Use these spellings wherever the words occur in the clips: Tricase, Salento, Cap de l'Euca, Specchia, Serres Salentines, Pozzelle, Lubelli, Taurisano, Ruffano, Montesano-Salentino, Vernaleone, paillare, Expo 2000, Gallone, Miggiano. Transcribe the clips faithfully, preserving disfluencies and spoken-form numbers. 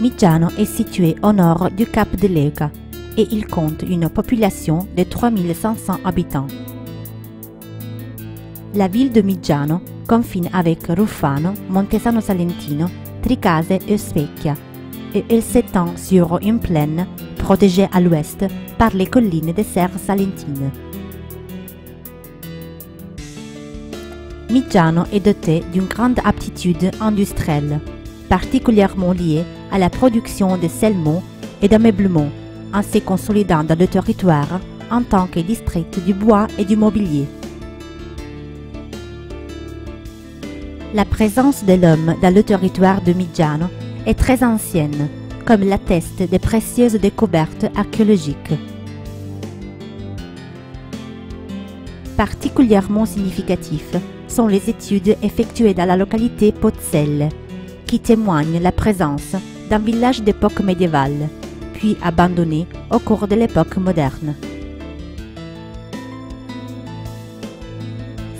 Miggiano est situé au nord du Cap de l'Euca et il compte une population de trois mille cinq cents habitants. La ville de Miggiano confine avec Ruffano, Montesano-Salentino, Tricase et Specchia et elle s'étend sur une plaine protégée à l'ouest par les collines des Serres Salentines. Miggiano est doté d'une grande aptitude industrielle, particulièrement liée à la production de scellement et d'ameublement, en se consolidant dans le territoire en tant que district du bois et du mobilier. La présence de l'homme dans le territoire de Miggiano est très ancienne, comme l'attestent des précieuses découvertes archéologiques. Particulièrement significatifs sont les études effectuées dans la localité Pozzelle, qui témoignent la présence d'un village d'époque médiévale, puis abandonné au cours de l'époque moderne.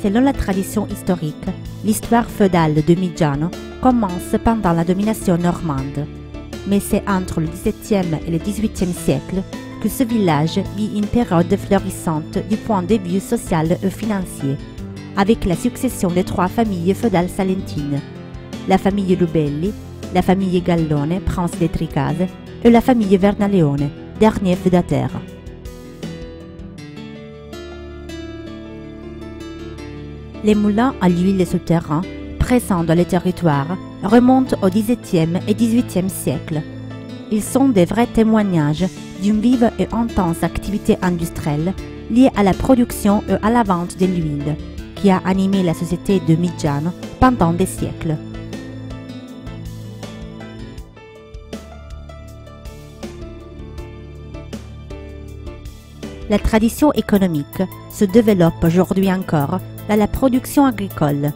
Selon la tradition historique, l'histoire féodale de Miggiano commence pendant la domination normande, mais c'est entre le dix-septième et le dix-huitième siècle que ce village vit une période florissante du point de vue social et financier, avec la succession des trois familles féodales salentines, la famille Lubelli, la famille Gallone, prince de Tricase, et la famille Vernaleone, dernier feudataire. Les moulins à l'huile souterrain, présents dans le territoire, remontent au dix-septième et dix-huitième siècle. Ils sont des vrais témoignages d'une vive et intense activité industrielle liée à la production et à la vente de l'huile, qui a animé la société de Miggiano pendant des siècles. La tradition économique se développe aujourd'hui encore dans la production agricole,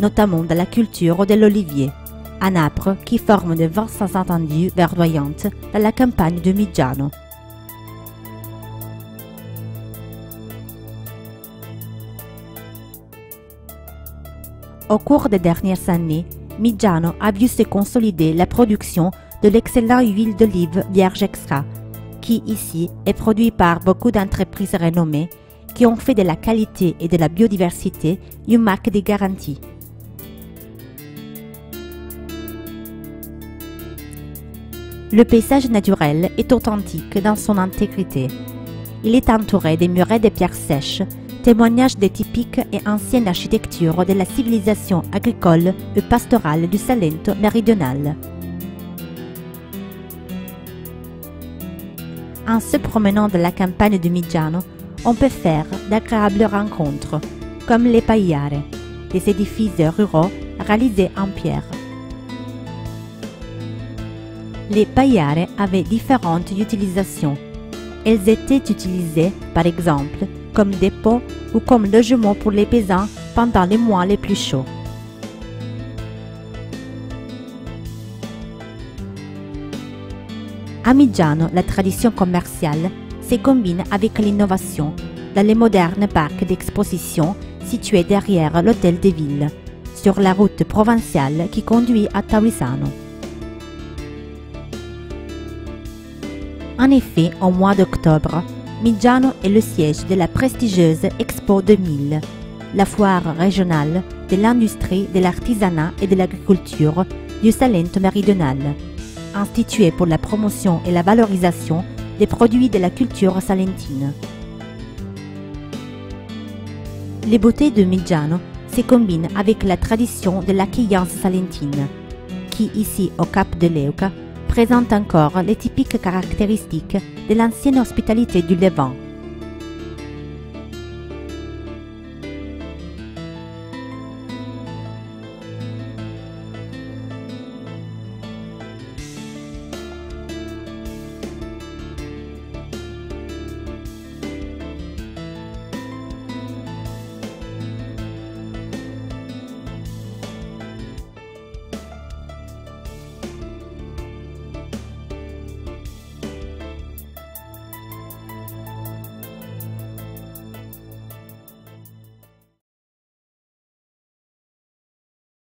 notamment dans la culture de l'olivier, un arbre qui forme de vastes étendues verdoyantes dans la campagne de Miggiano. Au cours des dernières années, Miggiano a vu se consolider la production de l'excellente huile d'olive vierge extra, qui ici est produit par beaucoup d'entreprises renommées qui ont fait de la qualité et de la biodiversité une marque de garantie. Le paysage naturel est authentique dans son intégrité. Il est entouré des murets de pierres sèches, témoignage des typiques et anciennes architectures de la civilisation agricole et pastorale du Salento méridional. En se promenant dans la campagne de Miggiano, on peut faire d'agréables rencontres, comme les paillare, des édifices ruraux réalisés en pierre. Les paillare avaient différentes utilisations. Elles étaient utilisées, par exemple, comme dépôt ou comme logement pour les paysans pendant les mois les plus chauds. À Miggiano, la tradition commerciale se combine avec l'innovation dans les modernes parcs d'exposition situés derrière l'hôtel des villes, sur la route provinciale qui conduit à Taurisano. En effet, au mois d'octobre, Miggiano est le siège de la prestigieuse Expo deux mille, la foire régionale de l'industrie, de l'artisanat et de l'agriculture du Salento méridional, instituée pour la promotion et la valorisation des produits de la culture salentine. Les beautés de Miggiano se combinent avec la tradition de l'accueillance salentine, qui ici au Cap de l'Euca présente encore les typiques caractéristiques de l'ancienne hospitalité du Levant.